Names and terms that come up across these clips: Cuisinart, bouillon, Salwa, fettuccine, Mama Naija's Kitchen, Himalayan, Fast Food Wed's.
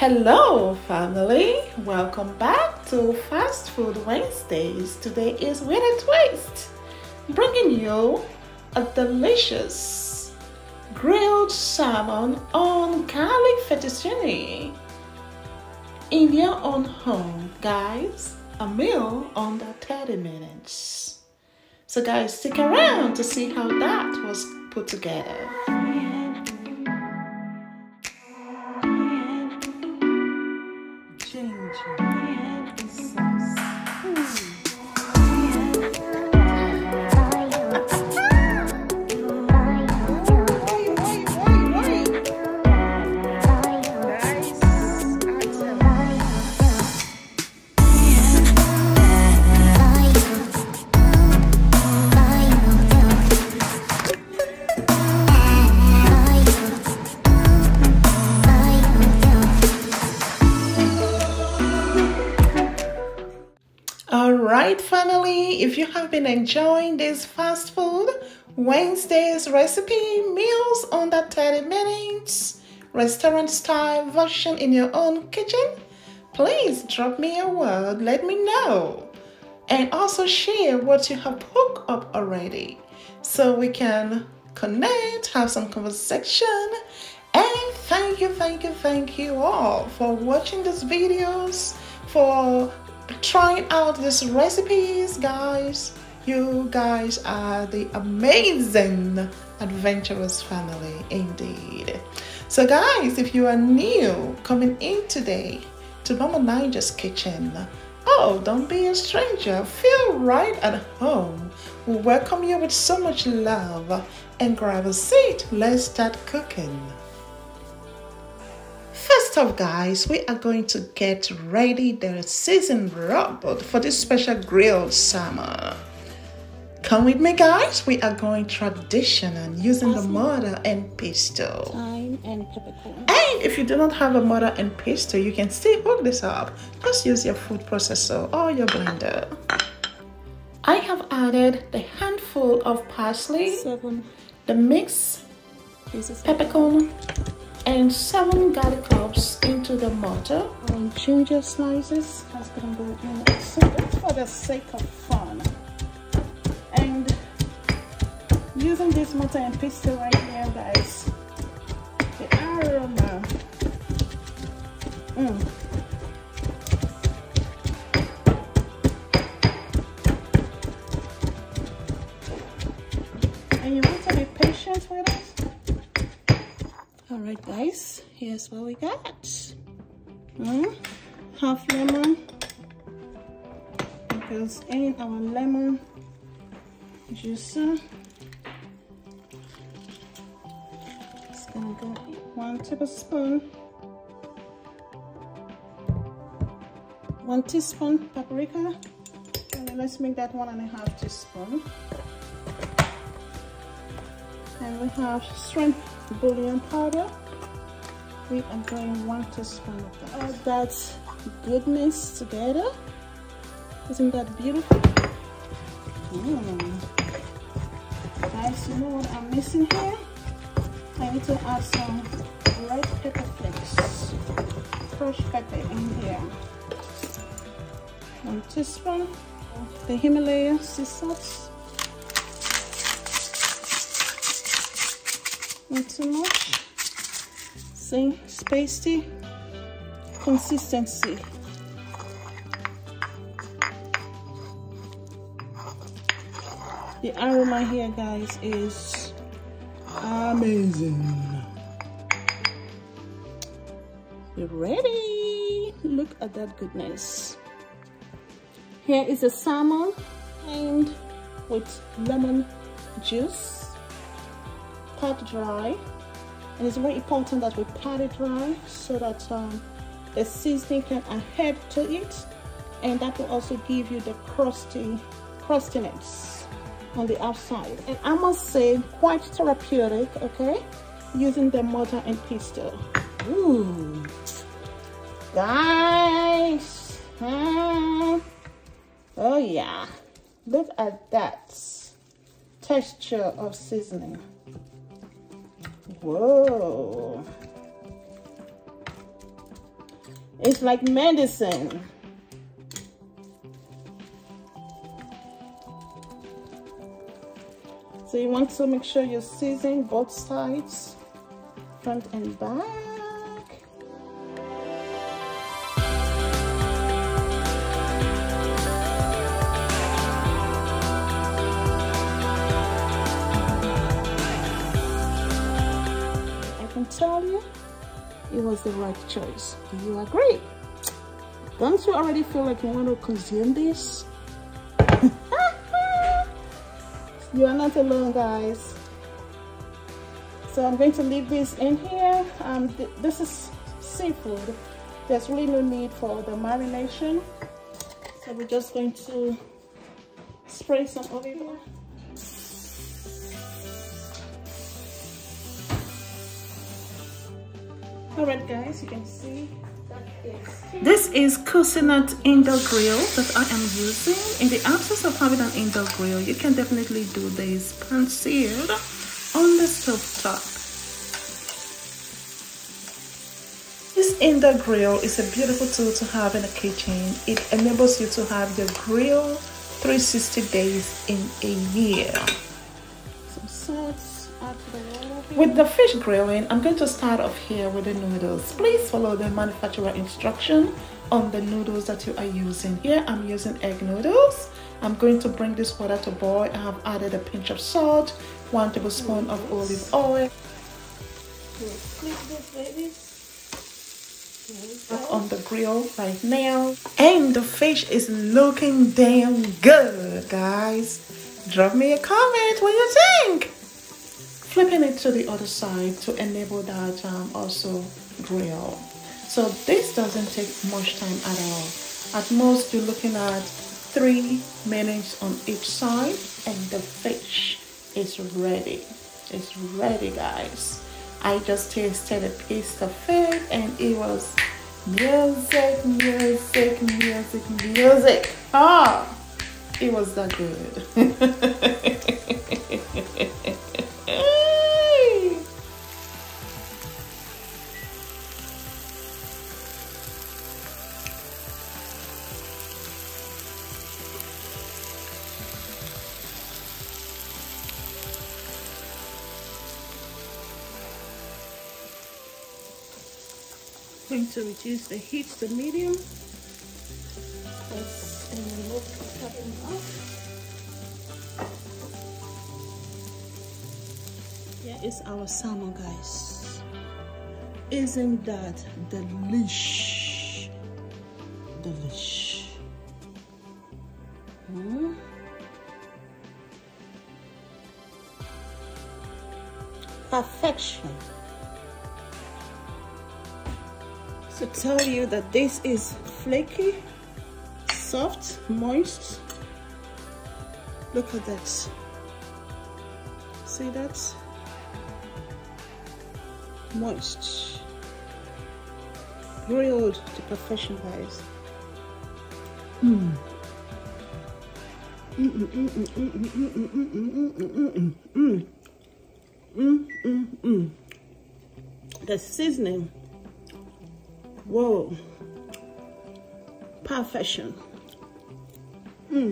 Hello family, welcome back to Fast Food Wednesdays. Today is With a Twist, bringing you a delicious grilled salmon on garlic fettuccine in your own home, guys. A meal under 30 minutes. So guys, stick around to see how that was put together. Alright family, if you have been enjoying this Fast Food Wednesdays recipe, meals under 30 minutes, restaurant style version in your own kitchen, please drop me a word, let me know, and also share what you have cooked up already so we can connect, have some conversation. And thank you all for watching these videos, for trying out these recipes, guys. You guys are the amazing adventurous family indeed. So guys, if you are new coming in today to Mama Naija's Kitchen, oh, don't be a stranger, feel right at home. We welcome you with so much love, and grab a seat, let's start cooking. First off, guys, we are going to get ready the seasoned rub for this special grilled salmon. Come with me, guys. We are going traditional using the mortar and pestle. And if you do not have a mortar and pestle, you can still hook this up. Just use your food processor or your blender. I have added the handful of parsley, the mix, peppercorn, and 7 garlic cloves into the mortar, and ginger slices for the sake of fun. And using this mortar and pestle right here, guys, the aroma and you need to be patient with it. Alright guys, here's what we got. Half lemon, it goes in our lemon juicer. It's gonna go in 1 tablespoon, 1 teaspoon paprika, and then let's make that 1.5 teaspoon. And we have shrimp bouillon powder. We are going 1 teaspoon of that. All that goodness together. Isn't that beautiful? Guys, you know what I'm missing here? I need to add some red pepper flakes, fresh pepper in here. 1 teaspoon of the Himalayan sea salt. Not too much. See, it's pasty consistency. The aroma here, guys, is amazing. You ready? Look at that goodness. Here is the salmon and with lemon juice. Pat dry, and it's very important that we pat it dry so that the seasoning can adhere to it, and that will also give you the crustiness on the outside. And I must say, quite therapeutic, okay? Using the mortar and pestle. Ooh, guys! Oh yeah! Look at that texture of seasoning. Whoa! It's like medicine. So you want to make sure you season both sides, front and back. Tell you it was the right choice. Do you agree? Don't you already feel like you want to consume this? You are not alone, guys. So I'm going to leave this in here. This is seafood. There's really no need for the marination, so we're just going to spray some olive oil. Alright guys, you can see that this is Cuisinart indoor grill that I am using. In the absence of having an indoor grill, you can definitely do this pan-seared on the stove top. This indoor grill is a beautiful tool to have in the kitchen. It enables you to have your grill 360 days in a year. Some salt. With the fish grilling, I'm going to start off here with the noodles. Please follow the manufacturer instruction on the noodles that you are using. Here I'm using egg noodles. I'm going to bring this water to boil. I have added a pinch of salt, 1 tablespoon of olive oil. On the grill right now. And the fish is looking damn good, guys. Drop me a comment, what you think? Flipping it to the other side to enable that also grill. So this doesn't take much time at all. At most you're looking at 3 minutes on each side and the fish is ready. It's ready, guys. I just tasted a piece of it and it was music, music, music, music. Ah, it was that good. Going to reduce the heat to medium. Here is our salmon, guys. Isn't that delish? Delish. Hmm? Perfection. To tell you that this is flaky, soft, moist. Look at that. See that? Moist. Grilled to perfection, guys. The seasoning. Whoa, perfection. To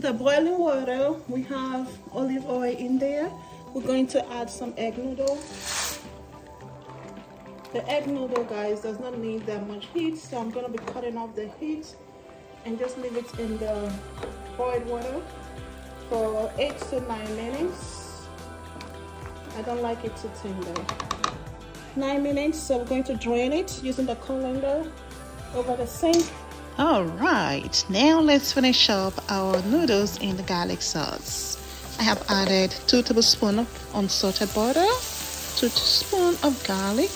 the boiling water, we have olive oil in there. We're going to add some egg noodle. The egg noodle, guys, does not need that much heat, so I'm gonna be cutting off the heat and just leave it in the boiled water for 8 to 9 minutes. I don't like it too tender. 9 minutes, so we're going to drain it using the colander over the sink. All right, now let's finish up our noodles in the garlic sauce. I have added 2 tablespoons of unsalted butter, 2 teaspoons of garlic.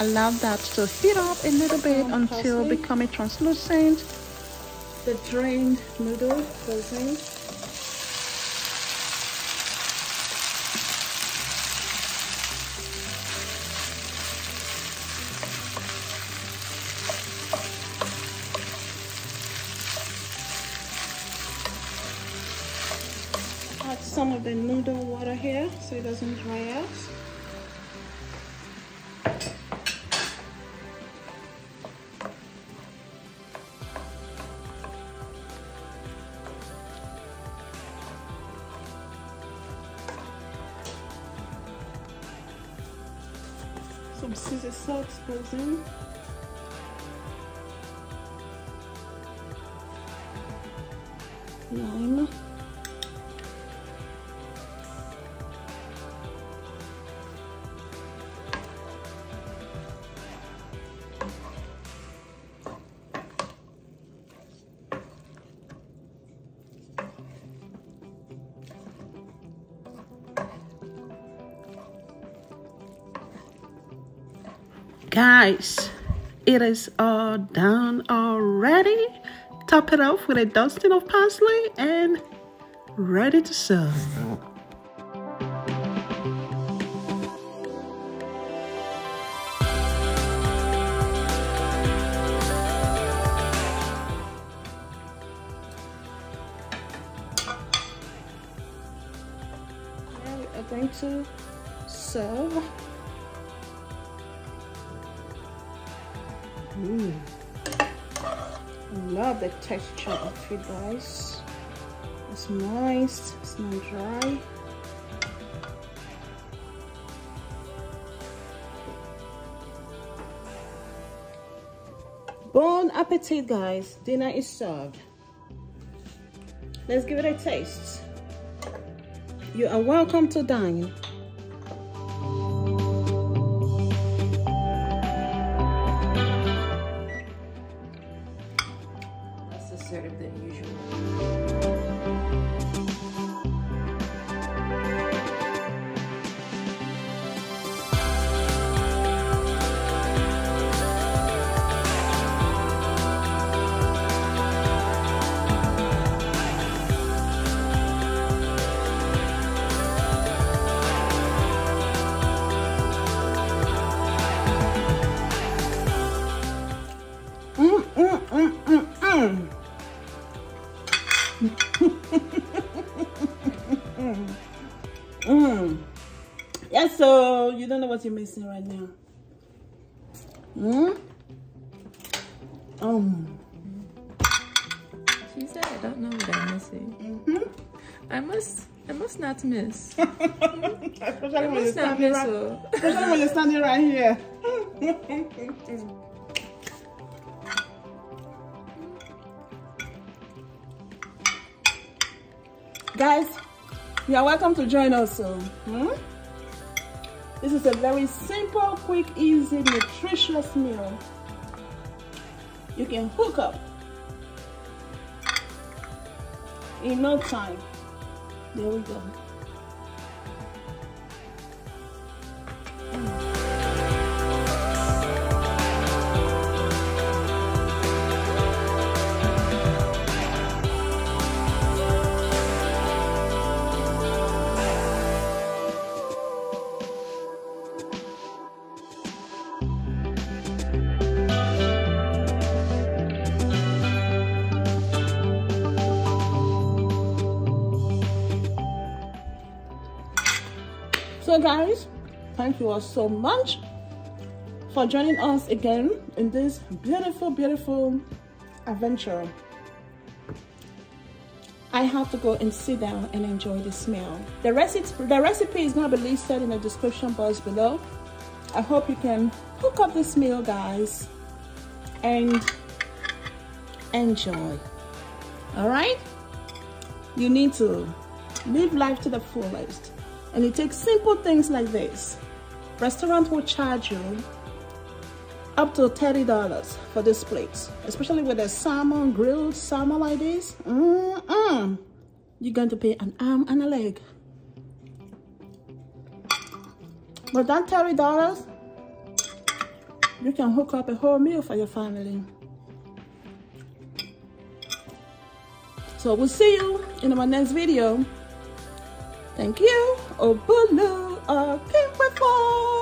Allow that to heat up a little bit until becoming translucent. The drained noodle goes in. Some of the noodle water here so it doesn't dry out. some Caesar sauce in. Lime. Guys, it is all done already. Top it off with a dusting of parsley and ready to serve. Now we are going to serve. Love the texture of it, guys. It's moist, it's not dry. Bon appetit, guys. Dinner is served. Let's give it a taste. You are welcome to dine. Than usual. Yes, so you don't know what you're missing right now. She said I don't know what I'm missing. I must not miss. Especially when you're standing right here. Guys, you are welcome to join us. This is a very simple, quick, easy, nutritious meal. You can hook up in no time. There we go. So guys, thank you all so much for joining us again in this beautiful, beautiful adventure. I have to go and sit down and enjoy this meal. The recipe is going to be listed in the description box below. I hope you can hook up this meal, guys, and enjoy. All right? You need to live life to the fullest. And you take simple things like this. Restaurant will charge you up to $30 for this plate, especially with a salmon, grilled salmon like this. You're going to pay an arm and a leg. But that $30, you can hook up a whole meal for your family. So we'll see you in my next video. Thank you. Obolo, a pink